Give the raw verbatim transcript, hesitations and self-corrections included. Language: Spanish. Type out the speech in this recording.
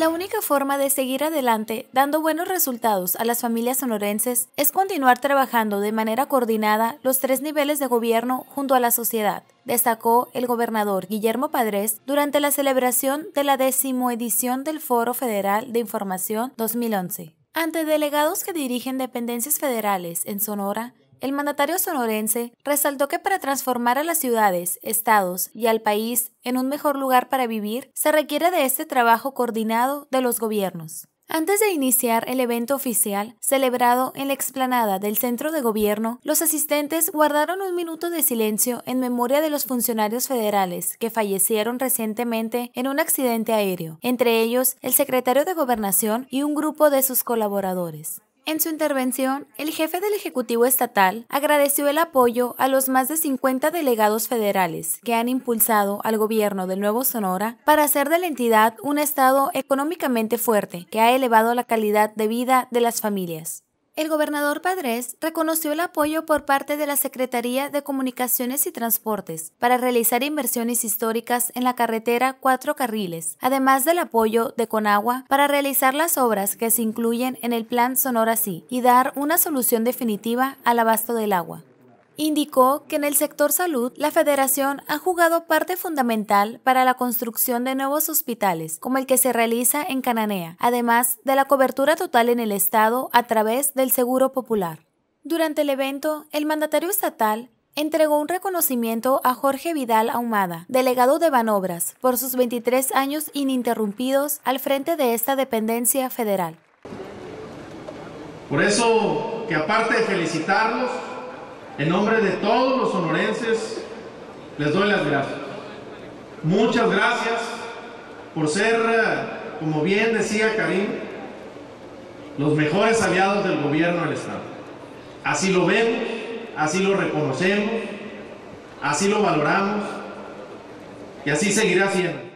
La única forma de seguir adelante dando buenos resultados a las familias sonorenses es continuar trabajando de manera coordinada los tres niveles de gobierno junto a la sociedad, destacó el gobernador Guillermo Padrés durante la celebración de la décimo edición del Foro Federal de Información dos mil once. Ante delegados que dirigen dependencias federales en Sonora, el mandatario sonorense resaltó que para transformar a las ciudades, estados y al país en un mejor lugar para vivir, se requiere de este trabajo coordinado de los gobiernos. Antes de iniciar el evento oficial, celebrado en la explanada del Centro de Gobierno, los asistentes guardaron un minuto de silencio en memoria de los funcionarios federales que fallecieron recientemente en un accidente aéreo, entre ellos el secretario de Gobernación y un grupo de sus colaboradores. En su intervención, el jefe del Ejecutivo Estatal agradeció el apoyo a los más de cincuenta delegados federales que han impulsado al gobierno del Nuevo Sonora para hacer de la entidad un estado económicamente fuerte que ha elevado la calidad de vida de las familias. El gobernador Padrés reconoció el apoyo por parte de la Secretaría de Comunicaciones y Transportes para realizar inversiones históricas en la carretera Cuatro Carriles, además del apoyo de Conagua para realizar las obras que se incluyen en el Plan Sonora Sí y dar una solución definitiva al abasto del agua. Indicó que en el sector salud, la Federación ha jugado parte fundamental para la construcción de nuevos hospitales, como el que se realiza en Cananea, además de la cobertura total en el Estado a través del Seguro Popular. Durante el evento, el mandatario estatal entregó un reconocimiento a Jorge Vidal Ahumada, delegado de Banobras, por sus veintitrés años ininterrumpidos al frente de esta dependencia federal. Por eso, que aparte de felicitarlos, en nombre de todos los sonorenses, les doy las gracias. Muchas gracias por ser, como bien decía Karim, los mejores aliados del gobierno del Estado. Así lo vemos, así lo reconocemos, así lo valoramos y así seguirá siendo.